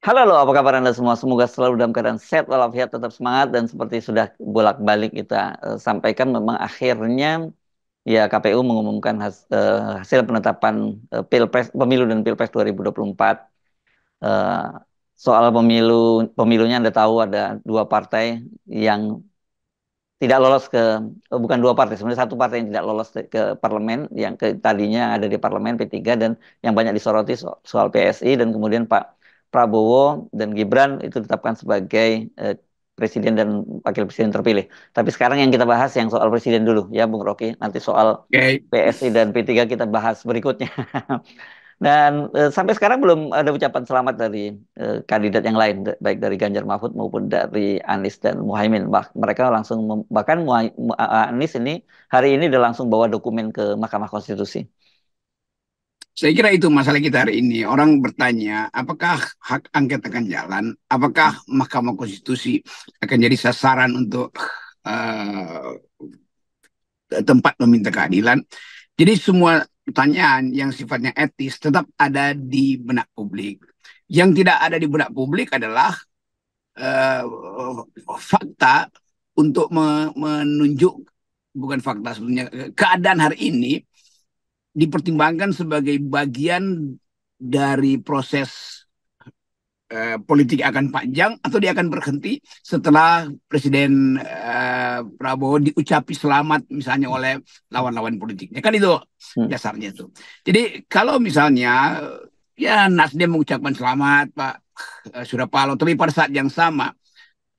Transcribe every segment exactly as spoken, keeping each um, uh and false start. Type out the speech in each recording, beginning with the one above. Halo, halo, apa kabar Anda semua? Semoga selalu dalam keadaan sehat walafiat, tetap semangat. Dan seperti sudah bolak-balik kita uh, sampaikan, memang akhirnya ya K P U mengumumkan has, uh, hasil penetapan uh, Pilpres, pemilu dan Pilpres dua ribu dua puluh empat. Uh, soal pemilu, pemilunya Anda tahu ada dua partai yang tidak lolos ke, uh, bukan dua partai, sebenarnya satu partai yang tidak lolos ke parlemen, yang ke, tadinya ada di parlemen P tiga, dan yang banyak disoroti so, soal P S I, dan kemudian Pak Prabowo dan Gibran itu ditetapkan sebagai eh, presiden dan wakil presiden terpilih. Tapi sekarang yang kita bahas yang soal presiden dulu ya Bung Rocky. Nanti soal okay. P S I dan P tiga kita bahas berikutnya. Dan eh, sampai sekarang belum ada ucapan selamat dari eh, kandidat yang lain, baik dari Ganjar Mahfud maupun dari Anies dan Muhaimin. Bah mereka langsung bahkan Muha Anies ini hari ini udah langsung bawa dokumen ke Mahkamah Konstitusi. Saya kira itu masalah kita hari ini. Orang bertanya, apakah hak angket akan jalan? Apakah Mahkamah Konstitusi akan jadi sasaran untuk uh, tempat meminta keadilan? Jadi semua pertanyaan yang sifatnya etis tetap ada di benak publik. Yang tidak ada di benak publik adalah uh, fakta untuk me menunjuk, bukan fakta sebenarnya, keadaan hari ini dipertimbangkan sebagai bagian dari proses eh, politik akan panjang atau dia akan berhenti setelah Presiden eh, Prabowo diucapi selamat misalnya oleh lawan-lawan politiknya. Kan itu dasarnya itu. Jadi kalau misalnya ya Nasdem mengucapkan selamat Pak eh, Surya Paloh, tapi pada saat yang sama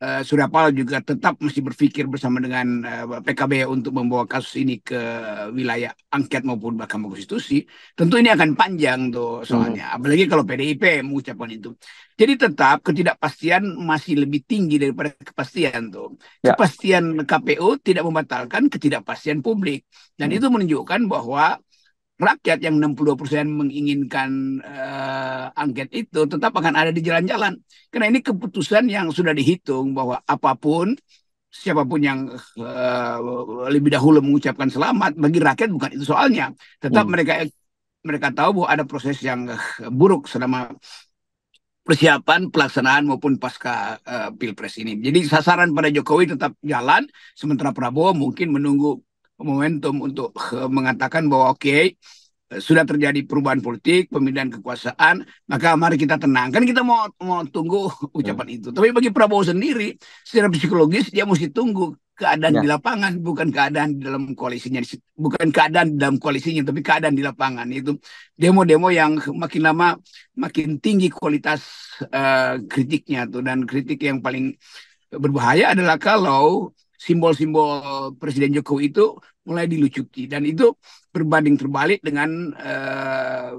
Uh, Surya Paloh juga tetap masih berpikir bersama dengan uh, P K B untuk membawa kasus ini ke wilayah angket maupun Mahkamah Konstitusi. Tentu ini akan panjang tuh soalnya. Hmm. Apalagi kalau P D I P mengucapkan itu. Jadi tetap ketidakpastian masih lebih tinggi daripada kepastian tuh. Ya. Kepastian K P U tidak membatalkan ketidakpastian publik. Dan hmm. itu menunjukkan bahwa rakyat yang enam puluh dua persen menginginkan uh, angket itu tetap akan ada di jalan-jalan. Karena ini keputusan yang sudah dihitung bahwa apapun, siapapun yang uh, lebih dahulu mengucapkan selamat, bagi rakyat bukan itu soalnya. Tetap hmm. mereka mereka tahu bahwa ada proses yang buruk selama persiapan, pelaksanaan maupun pasca uh, Pilpres ini. Jadi sasaran pada Jokowi tetap jalan, sementara Prabowo mungkin menunggu momentum untuk mengatakan bahwa oke okay, sudah terjadi perubahan politik, pemindahan kekuasaan, maka mari kita tenang. Kan kita mau mau tunggu ucapan ya. itu. Tapi bagi Prabowo sendiri secara psikologis dia mesti tunggu keadaan ya. di lapangan, bukan keadaan di dalam koalisinya, bukan keadaan di dalam koalisinya, tapi keadaan di lapangan itu demo-demo yang makin lama makin tinggi kualitas uh, kritiknya tuh, dan kritik yang paling berbahaya adalah kalau simbol-simbol Presiden Jokowi itu mulai dilucuti, dan itu berbanding terbalik dengan uh,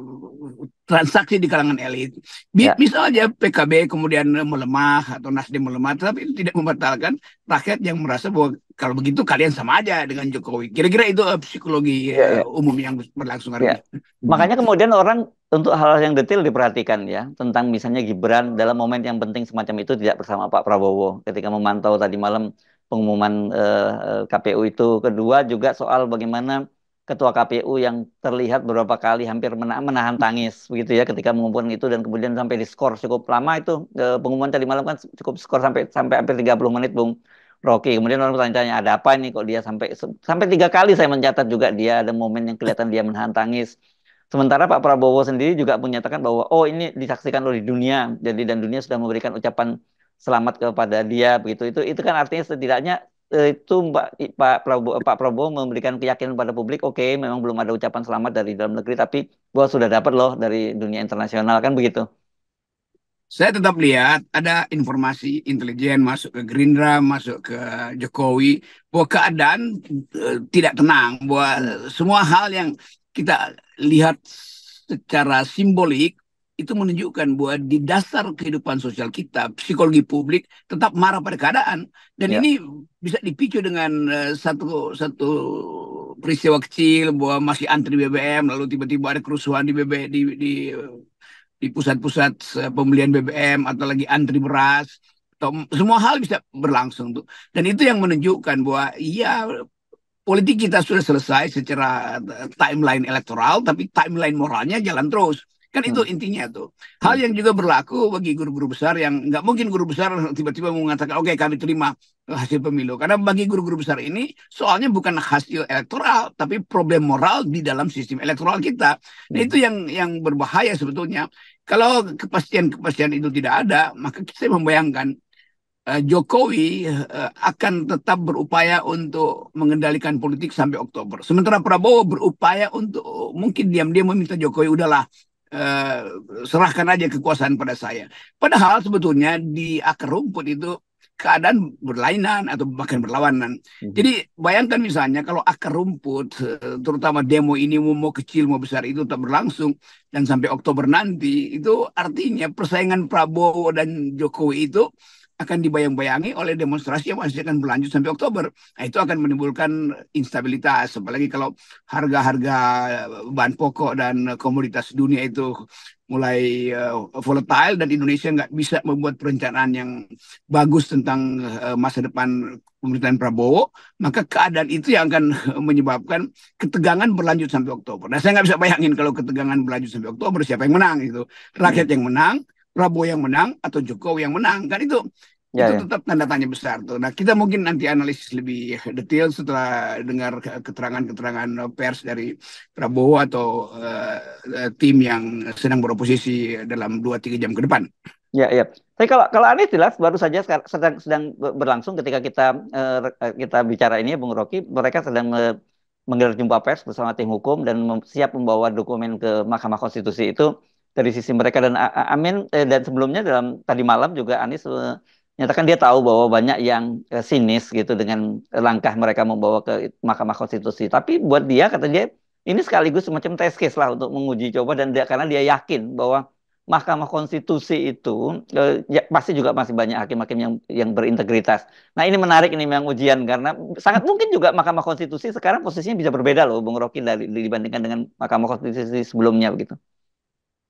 transaksi di kalangan elit. Ya. Bisa aja P K B kemudian melemah atau Nasdem melemah, tapi itu tidak membatalkan rakyat yang merasa bahwa kalau begitu kalian sama aja dengan Jokowi. Kira-kira itu uh, psikologi ya, ya. Uh, umum yang berlangsung hari ya. ini. Makanya kemudian orang untuk hal-hal yang detail diperhatikan ya, tentang misalnya Gibran dalam momen yang penting semacam itu tidak bersama Pak Prabowo ketika memantau tadi malam pengumuman eh, K P U itu. Kedua juga soal bagaimana ketua K P U yang terlihat beberapa kali hampir mena menahan tangis begitu ya ketika mengumpulkan itu, dan kemudian sampai di skor cukup lama itu eh, pengumuman tadi malam kan cukup skor sampai sampai hampir tiga puluh menit Bung Rocky. Kemudian orang bertanya-tanya ada apa ini kok dia sampai sampai tiga kali saya mencatat juga dia ada momen yang kelihatan dia menahan tangis. Sementara Pak Prabowo sendiri juga menyatakan bahwa oh ini disaksikan oleh dunia, jadi dan dunia sudah memberikan ucapan selamat kepada dia begitu. Itu itu kan artinya setidaknya itu Pak Pak Prabowo, Pak Prabowo memberikan keyakinan pada publik, oke okay, memang belum ada ucapan selamat dari dalam negeri, tapi bahwa sudah dapat loh dari dunia internasional, kan begitu. Saya tetap lihat ada informasi intelijen masuk ke Gerindra, masuk ke Jokowi, bahwa keadaan uh, tidak tenang, bahwa semua hal yang kita lihat secara simbolik itu menunjukkan bahwa di dasar kehidupan sosial kita, psikologi publik tetap marah pada keadaan. Dan ya. ini bisa dipicu dengan uh, satu satu peristiwa kecil bahwa masih antri B B M, lalu tiba-tiba ada kerusuhan di B B M, di di pusat-pusat pembelian B B M, atau lagi antri beras, atau semua hal bisa berlangsung tuh. Dan itu yang menunjukkan bahwa iya, politik kita sudah selesai secara timeline elektoral, tapi timeline moralnya jalan terus. Kan itu intinya tuh. Hal yang juga berlaku bagi guru-guru besar yang nggak mungkin guru besar tiba-tiba mengatakan oke okay, kami terima hasil pemilu. Karena bagi guru-guru besar ini soalnya bukan hasil elektoral tapi problem moral di dalam sistem elektoral kita. Nah itu yang yang berbahaya sebetulnya. Kalau kepastian-kepastian itu tidak ada, maka kita membayangkan Jokowi akan tetap berupaya untuk mengendalikan politik sampai Oktober. Sementara Prabowo berupaya untuk mungkin diam-diam meminta Jokowi, udahlah serahkan aja kekuasaan pada saya. Padahal sebetulnya di akar rumput itu keadaan berlainan atau bahkan berlawanan. Jadi bayangkan misalnya kalau akar rumput, terutama demo ini mau kecil mau besar itu tetap berlangsung dan sampai Oktober nanti, itu artinya persaingan Prabowo dan Jokowi itu akan dibayang-bayangi oleh demonstrasi yang masih akan berlanjut sampai Oktober. Nah, itu akan menimbulkan instabilitas, apalagi kalau harga-harga bahan pokok dan komoditas dunia itu mulai uh, volatile dan Indonesia nggak bisa membuat perencanaan yang bagus tentang uh, masa depan pemerintahan Prabowo, maka keadaan itu yang akan menyebabkan ketegangan berlanjut sampai Oktober. Nah, saya nggak bisa bayangin kalau ketegangan berlanjut sampai Oktober siapa yang menang itu, rakyat yang menang, Prabowo yang menang atau Jokowi yang menang, kan itu, ya, itu ya. Tetap tanda tanya besar tuh. Nah kita mungkin nanti analisis lebih detail setelah dengar keterangan-keterangan pers dari Prabowo atau uh, tim yang sedang beroposisi dalam dua tiga jam ke depan. Ya, ya. Tapi kalau kalau Anies jelas baru saja sedang sedang berlangsung ketika kita uh, kita bicara ini, Bung Rocky, mereka sedang me menggelar jumpa pers bersama tim hukum dan siap membawa dokumen ke Mahkamah Konstitusi itu. Dari sisi mereka dan Amin eh, dan sebelumnya dalam tadi malam juga Anies eh, menyatakan dia tahu bahwa banyak yang eh, sinis gitu dengan langkah mereka membawa ke Mahkamah Konstitusi. Tapi buat dia kata dia ini sekaligus semacam test case lah untuk menguji coba dan dia, karena dia yakin bahwa Mahkamah Konstitusi itu eh, ya, pasti juga masih banyak hakim-hakim yang yang berintegritas. Nah ini menarik, ini memang ujian karena sangat mungkin juga Mahkamah Konstitusi sekarang posisinya bisa berbeda loh, Bung Rocky, dari dibandingkan dengan Mahkamah Konstitusi sebelumnya begitu.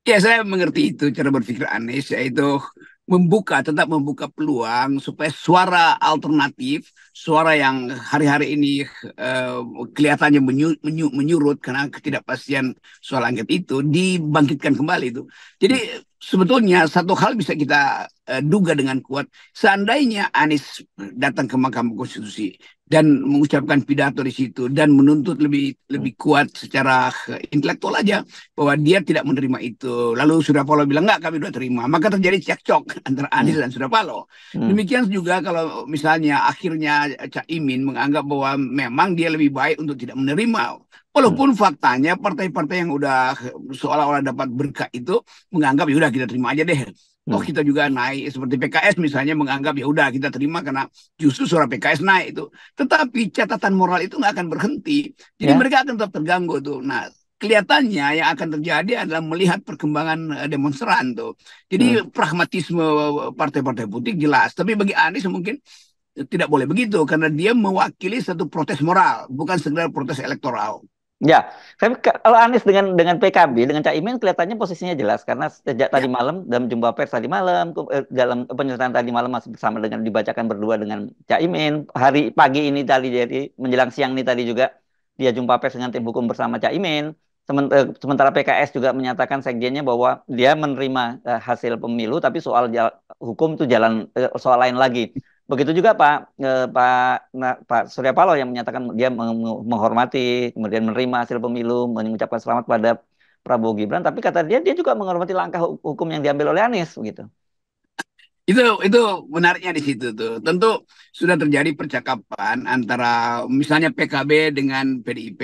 Ya, saya mengerti itu cara berpikir Anies, yaitu membuka, tetap membuka peluang supaya suara alternatif, suara yang hari-hari ini uh, kelihatannya menyu, menyu, menyurut karena ketidakpastian soal angket itu, dibangkitkan kembali itu. Jadi sebetulnya satu hal bisa kita uh, duga dengan kuat, seandainya Anies datang ke Mahkamah Konstitusi dan mengucapkan pidato di situ dan menuntut lebih lebih kuat secara intelektual aja bahwa dia tidak menerima itu. Lalu Surya Paloh bilang enggak, kami sudah terima. Maka terjadi cekcok antara Anies dan Surya Paloh. Demikian juga kalau misalnya akhirnya Cak Imin menganggap bahwa memang dia lebih baik untuk tidak menerima. Walaupun faktanya partai-partai yang udah seolah-olah dapat berkah itu menganggap ya udah kita terima aja deh. Oh kita juga naik, seperti P K S misalnya menganggap ya udah kita terima karena justru suara P K S naik itu. Tetapi catatan moral itu nggak akan berhenti. Jadi yeah. mereka akan tetap terganggu tuh. Nah kelihatannya yang akan terjadi adalah melihat perkembangan demonstran tuh. Jadi hmm. pragmatisme partai-partai putih jelas. Tapi bagi Anies mungkin tidak boleh begitu karena dia mewakili satu protes moral, bukan sekedar protes elektoral. Ya, tapi kalau Anies dengan dengan P K B, dengan Cak Imin kelihatannya posisinya jelas karena sejak tadi malam dalam jumpa pers tadi malam, dalam penyertaan tadi malam masih bersama dengan dibacakan berdua dengan Cak Imin. Hari pagi ini tadi jadi menjelang siang ini tadi juga dia jumpa pers dengan tim hukum bersama Cak Imin. Sementara P K S juga menyatakan sekjennya bahwa dia menerima hasil pemilu tapi soal hukum itu jalan soal lain lagi. Begitu juga Pak eh, Pak nah, Pak Surya Paloh yang menyatakan dia menghormati, kemudian menerima hasil pemilu, mengucapkan selamat pada Prabowo Gibran, tapi kata dia dia juga menghormati langkah hukum yang diambil oleh Anies begitu. Itu itu menariknya di situ tuh. Tentu sudah terjadi percakapan antara misalnya P K B dengan P D I P.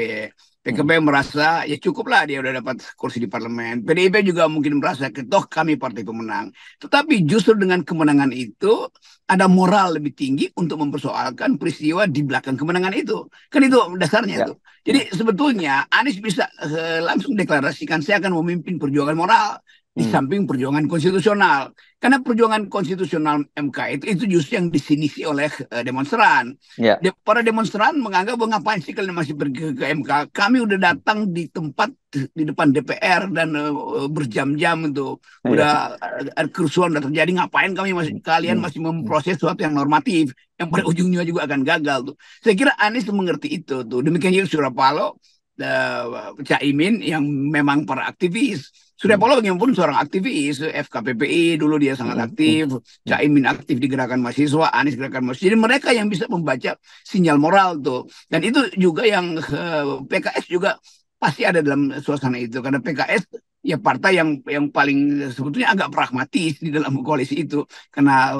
P K B hmm. merasa ya cukuplah dia udah dapat kursi di parlemen. P D I P juga mungkin merasa toh kami partai pemenang. Tetapi justru dengan kemenangan itu ada moral lebih tinggi untuk mempersoalkan peristiwa di belakang kemenangan itu. Kan itu dasarnya ya. Tuh. Jadi sebetulnya Anies bisa eh, langsung deklarasikan saya akan memimpin perjuangan moral. Di samping perjuangan konstitusional. Karena perjuangan konstitusional M K itu, itu justru yang disinisi oleh uh, demonstran. Yeah. De para demonstran menganggap, ngapain sih kalian masih pergi ke M K? Kami udah datang di tempat, di depan D P R dan uh, berjam-jam itu. Udah yeah. uh, kerusuhan udah terjadi, ngapain kami masih, kalian masih memproses sesuatu yang normatif. Yang pada ujungnya juga akan gagal. Tuh. Saya kira Anies mengerti itu. Tuh. Demikian juga Surya Paloh, uh, Cak Imin yang memang para aktivis. Surya Paloh bagaimanapun seorang aktivis, F K P P I dulu dia sangat aktif, Cak Imin aktif di gerakan mahasiswa, Anies gerakan mahasiswa. Jadi mereka yang bisa membaca sinyal moral tuh. Dan itu juga yang uh, P K S juga pasti ada dalam suasana itu, karena P K S ya partai yang yang paling sebetulnya agak pragmatis di dalam koalisi itu, karena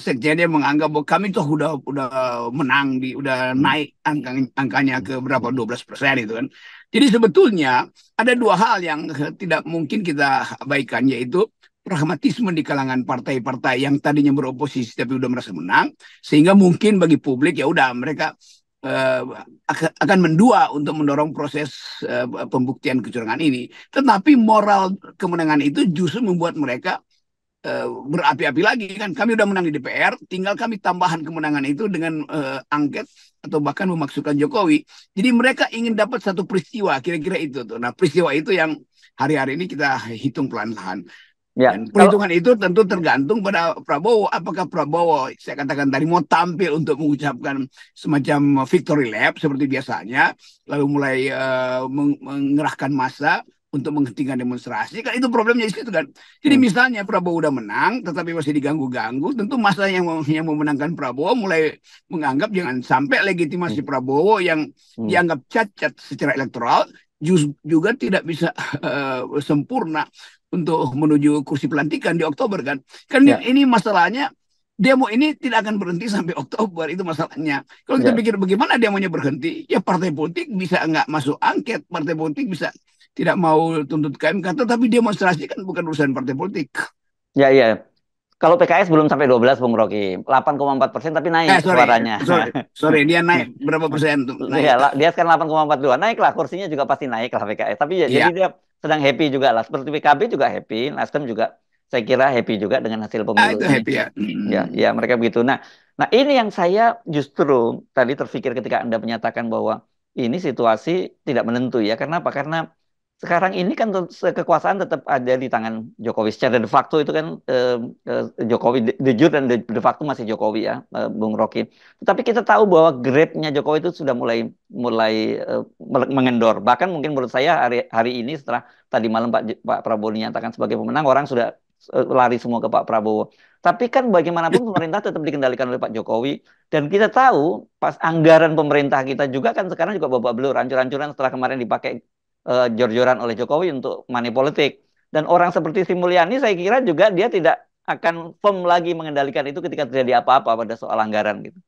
sekjennya menganggap bahwa kami tuh udah udah menang, di udah naik angkanya, angkanya ke berapa dua belas persen itu kan. Jadi sebetulnya ada dua hal yang tidak mungkin kita abaikan, yaitu pragmatisme di kalangan partai-partai yang tadinya beroposisi tapi udah merasa menang, sehingga mungkin bagi publik ya udah mereka Uh, akan mendua untuk mendorong proses uh, pembuktian kecurangan ini. Tetapi moral kemenangan itu justru membuat mereka uh, berapi-api lagi kan. Kami udah menang di D P R, tinggal kami tambahan kemenangan itu dengan uh, angket atau bahkan memaksukan Jokowi. Jadi mereka ingin dapat satu peristiwa, kira-kira itu tuh. Nah, peristiwa itu yang hari-hari ini kita hitung pelan-pelan. Ya, Dan perhitungan kalau... itu tentu tergantung pada Prabowo. Apakah Prabowo, saya katakan tadi, mau tampil untuk mengucapkan semacam victory lap seperti biasanya, lalu mulai uh, mengerahkan massa untuk menghentikan demonstrasi, kan itu problemnya di situ kan. Jadi hmm. misalnya Prabowo udah menang, tetapi masih diganggu-ganggu, tentu massa yang, yang memenangkan Prabowo mulai menganggap jangan sampai legitimasi hmm. Prabowo yang hmm. dianggap cacat secara elektoral juga tidak bisa uh, sempurna untuk menuju kursi pelantikan di Oktober kan. Kan ya. Ini masalahnya, demo ini tidak akan berhenti sampai Oktober, itu masalahnya. Kalau kita ya. pikir bagaimana demonya berhenti, ya partai politik bisa nggak masuk angket, partai politik bisa tidak mau tuntut ke M K, tapi demonstrasi kan bukan urusan partai politik. Ya, iya. Kalau P K S belum sampai dua belas, Bung Rocky. delapan koma empat persen tapi naik eh, sorry, suaranya. Sorry, sorry, dia naik berapa persen tuh? Naik. Ya, dia kan delapan koma empat dua. Naik lah, kursinya juga pasti naik lah P K S. Tapi ya, ya. jadi dia sedang happy juga lah. Seperti P K B juga happy, Nasdem juga saya kira happy juga dengan hasil pemilu. Ah, itu happy ya. Ya, ya, mereka begitu. Nah, nah ini yang saya justru tadi terpikir ketika Anda menyatakan bahwa ini situasi tidak menentu ya. Karena apa? Karena sekarang ini kan kekuasaan tetap ada di tangan Jokowi. Secara de facto itu kan eh, Jokowi, de jure dan de facto masih Jokowi ya, eh, Bung Rocky. Tetapi kita tahu bahwa grade-nya Jokowi itu sudah mulai mulai eh, mengendor. Bahkan mungkin menurut saya hari, hari ini setelah tadi malam Pak, Pak Prabowo dinyatakan sebagai pemenang, orang sudah eh, lari semua ke Pak Prabowo. Tapi kan bagaimanapun pemerintah tetap dikendalikan oleh Pak Jokowi. Dan kita tahu pas anggaran pemerintah kita juga kan sekarang juga babak belur, hancur-hancuran setelah kemarin dipakai Uh, jor-joran oleh Jokowi untuk money politik. Dan orang seperti Sri Mulyani saya kira juga dia tidak akan firm lagi mengendalikan itu ketika terjadi apa-apa pada soal anggaran gitu.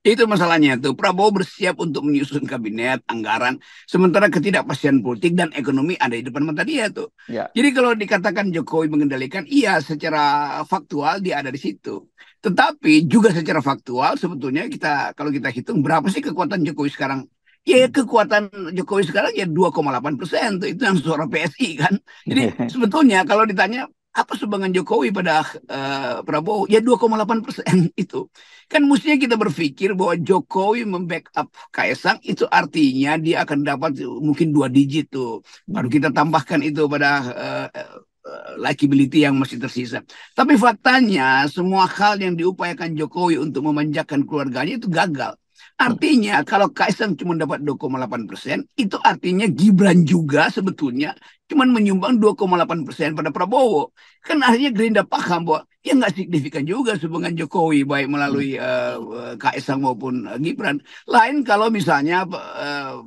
Itu masalahnya tuh. Prabowo bersiap untuk menyusun kabinet, anggaran, sementara ketidakpastian politik dan ekonomi ada di depan mata dia tuh. Ya. Jadi kalau dikatakan Jokowi mengendalikan, iya secara faktual dia ada di situ. Tetapi juga secara faktual sebetulnya kita kalau kita hitung berapa sih kekuatan Jokowi sekarang? Ya kekuatan Jokowi sekarang ya dua koma delapan persen, itu yang suara P S I kan. Jadi sebetulnya kalau ditanya apa sumbangan Jokowi pada uh, Prabowo, ya dua koma delapan persen itu. Kan mestinya kita berpikir bahwa Jokowi membackup Kaesang itu artinya dia akan dapat mungkin dua digit tuh. Baru kita tambahkan itu pada uh, uh, likability yang masih tersisa. Tapi faktanya semua hal yang diupayakan Jokowi untuk memanjakan keluarganya itu gagal. Artinya kalau Kaesang cuma dapat dua koma delapan persen, itu artinya Gibran juga sebetulnya cuma menyumbang dua koma delapan persen pada Prabowo. Kan akhirnya Gerindra paham bahwa ya nggak signifikan juga sumbangan Jokowi baik melalui uh, Kaesang maupun uh, Gibran. Lain kalau misalnya uh,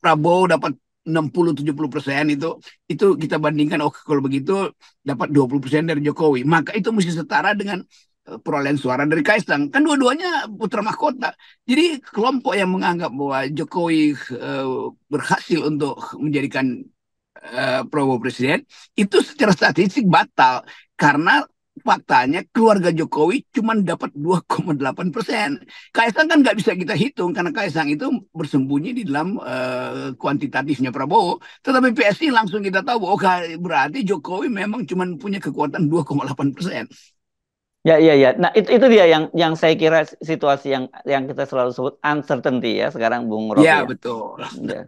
Prabowo dapat enam puluh sampai tujuh puluh persen itu, itu kita bandingkan oh kalau begitu dapat dua puluh persen dari Jokowi. Maka itu mesti setara dengan perolehan suara dari Kaesang. Kan dua-duanya putra mahkota. Jadi kelompok yang menganggap bahwa Jokowi uh, berhasil untuk menjadikan uh, Prabowo presiden, itu secara statistik batal. Karena faktanya keluarga Jokowi cuma dapat dua koma delapan persen. Kaesang kan nggak bisa kita hitung karena Kaesang itu bersembunyi di dalam uh, kuantitatifnya Prabowo. Tetapi P S I langsung kita tahu, oh berarti Jokowi memang cuma punya kekuatan dua koma delapan persen. Ya, iya, iya. Nah, itu, itu dia yang yang saya kira situasi yang yang kita selalu sebut uncertainty ya sekarang, Bung Rocky. Ya, ya, betul. Ya.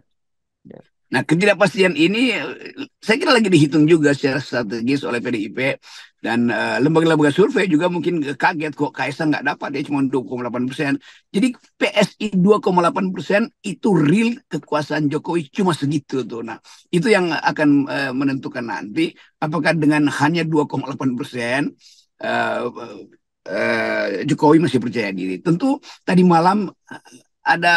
Ya. Nah, ketidakpastian ini saya kira lagi dihitung juga secara strategis oleh P D I P dan lembaga-lembaga uh, survei juga mungkin kaget kok Kaesang nggak dapat, dia cuma dua koma delapan persen. Jadi P S I dua koma delapan persen itu real kekuasaan Jokowi cuma segitu tuh. Nah, itu yang akan uh, menentukan nanti apakah dengan hanya dua koma delapan persen uh, uh, Jokowi masih percaya diri. Tentu tadi malam uh, ada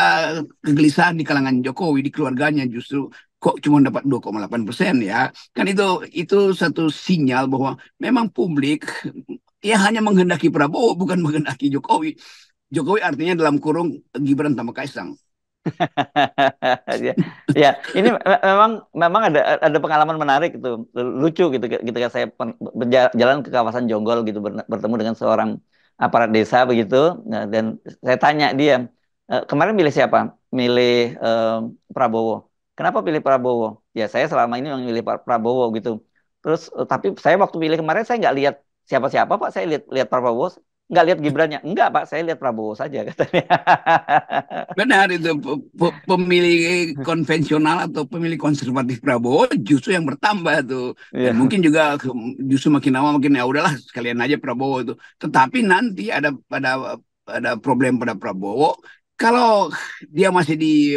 kegelisahan di kalangan Jokowi, di keluarganya justru kok cuma dapat dua koma delapan persen ya. Kan itu itu satu sinyal bahwa memang publik ya hanya menghendaki Prabowo, bukan menghendaki Jokowi. Jokowi artinya dalam kurung Gibran tambah Kaesang. ya, ya, ini memang memang ada ada pengalaman menarik gitu, lucu gitu ketika saya berjalan ke kawasan Jonggol gitu, bertemu dengan seorang aparat desa begitu, nah, dan saya tanya dia, Uh, kemarin milih siapa? Milih uh, Prabowo. Kenapa pilih Prabowo? Ya saya selama ini memilih Pak Prabowo gitu. Terus uh, tapi saya waktu pilih kemarin saya nggak lihat siapa-siapa Pak. Saya lihat lihat Prabowo, nggak lihat Gibrannya. Enggak Pak, saya lihat Prabowo saja katanya. Benar itu pemilih konvensional atau pemilih konservatif Prabowo justru yang bertambah tuh. Yeah. Dan mungkin juga justru makin lama makin ya udahlah sekalian aja Prabowo itu. Tetapi nanti ada pada ada problem pada Prabowo. Kalau dia masih di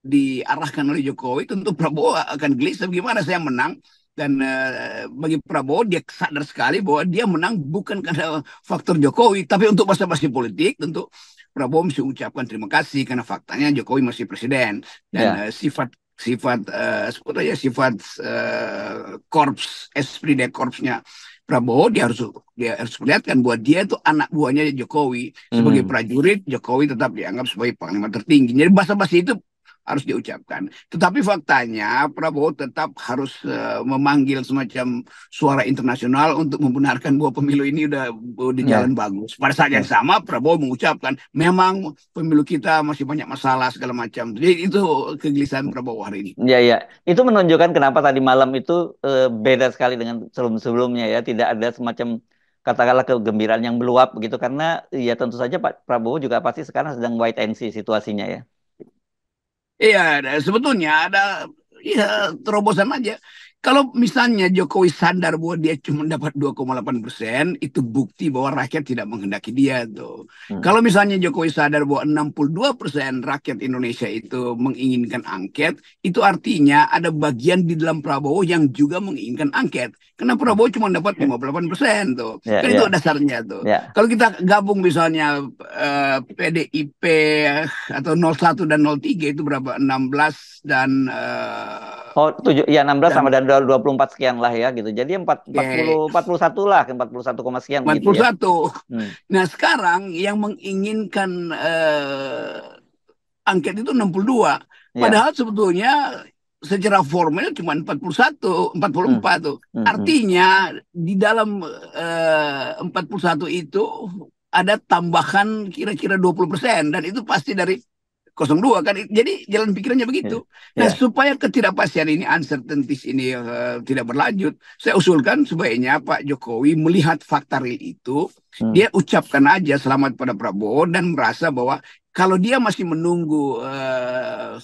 diarahkan oleh Jokowi, tentu Prabowo akan gelisah gimana saya menang. Dan uh, bagi Prabowo dia sadar sekali bahwa dia menang bukan karena faktor Jokowi, tapi untuk masa-masa politik tentu Prabowo mesti ucapkan terima kasih karena faktanya Jokowi masih presiden dan yeah. uh, sifat sifat uh, sebetulnya sifat uh, korps esprit de korpsnya Prabowo dia harus dia harus perlihatkan bahwa dia itu anak buahnya Jokowi sebagai hmm. prajurit. Jokowi tetap dianggap sebagai panglima tertinggi. Jadi basa-basi itu harus diucapkan. Tetapi faktanya Prabowo tetap harus uh, memanggil semacam suara internasional untuk membenarkan bahwa pemilu ini udah di jalan yeah. bagus. Pada saat yang sama Prabowo mengucapkan memang pemilu kita masih banyak masalah segala macam. Jadi itu kegelisahan Prabowo hari ini. Iya yeah, iya. Yeah. Itu menunjukkan kenapa tadi malam itu uh, beda sekali dengan sebelum-sebelumnya ya. Tidak ada semacam katakanlah kegembiraan yang meluap begitu karena ya tentu saja Pak Prabowo juga pasti sekarang sedang wait and see situasinya ya. Iya, sebetulnya ada ya, terobosan aja. Kalau misalnya Jokowi sadar bahwa dia cuma dapat dua koma delapan persen, itu bukti bahwa rakyat tidak menghendaki dia tuh. Hmm. Kalau misalnya Jokowi sadar bahwa enam puluh dua persen rakyat Indonesia itu menginginkan angket, itu artinya ada bagian di dalam Prabowo yang juga menginginkan angket. Karena Prabowo cuma dapat lima puluh delapan persen tuh. Yeah, kan yeah. itu dasarnya tuh. Yeah. Kalau kita gabung misalnya uh, P D I P atau nol satu dan nol tiga itu berapa? enam belas dan uh, oh, tujuh ya enam belas dan, sama dan dua puluh empat sekian lah ya gitu. Jadi empat puluh, empat puluh satu lah, empat puluh satu sekian empat puluh satu. Gitu ya. Hmm. Nah, sekarang yang menginginkan uh, angket itu enam puluh dua. Padahal yeah. sebetulnya secara formal cuma empat puluh satu, empat puluh empat hmm. tuh. Hmm. Artinya di dalam uh, empat puluh satu itu ada tambahan kira-kira dua puluh persen dan itu pasti dari nol dua kan, jadi jalan pikirannya begitu. Yeah. Nah yeah. supaya ketidakpastian ini, uncertainties ini uh, tidak berlanjut, saya usulkan sebaiknya Pak Jokowi melihat fakta real itu, hmm. dia ucapkan aja selamat pada Prabowo dan merasa bahwa kalau dia masih menunggu uh,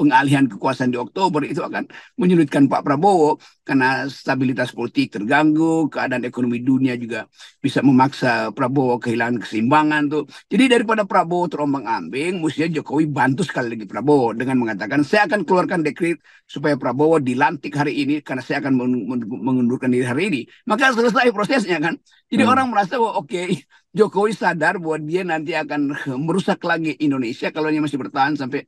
pengalihan kekuasaan di Oktober itu akan menyulitkan Pak Prabowo karena stabilitas politik terganggu, keadaan ekonomi dunia juga bisa memaksa Prabowo kehilangan keseimbangan tuh. Jadi daripada Prabowo terombang-ambing, mestinya Jokowi bantu sekali lagi Prabowo dengan mengatakan saya akan keluarkan dekret supaya Prabowo dilantik hari ini karena saya akan mengundurkan diri hari ini. Maka selesai prosesnya kan. Jadi hmm. orang merasa bahwa oke okay, Jokowi sadar bahwa dia nanti akan merusak lagi Indonesia kalau dia masih bertahan sampai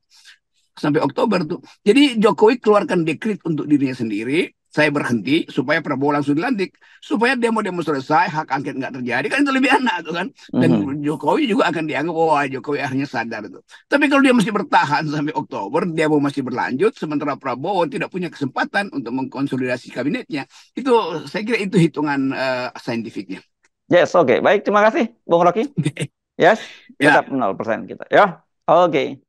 sampai Oktober tuh. Jadi Jokowi keluarkan dekret untuk dirinya sendiri, saya berhenti supaya Prabowo langsung dilantik, supaya demo-demo selesai, hak angket nggak terjadi kan itu lebih enak tuh kan. Dan mm-hmm. Jokowi juga akan dianggap wah oh, Jokowi akhirnya sadar tuh. Tapi kalau dia masih bertahan sampai Oktober, demo masih berlanjut sementara Prabowo tidak punya kesempatan untuk mengkonsolidasi kabinetnya. Itu saya kira itu hitungan uh, saintifiknya. Yes, oke. Okay. Baik, terima kasih Bung Rocky. Yes, tetap yeah. nol persen kita. Ya, yeah. oke. Okay.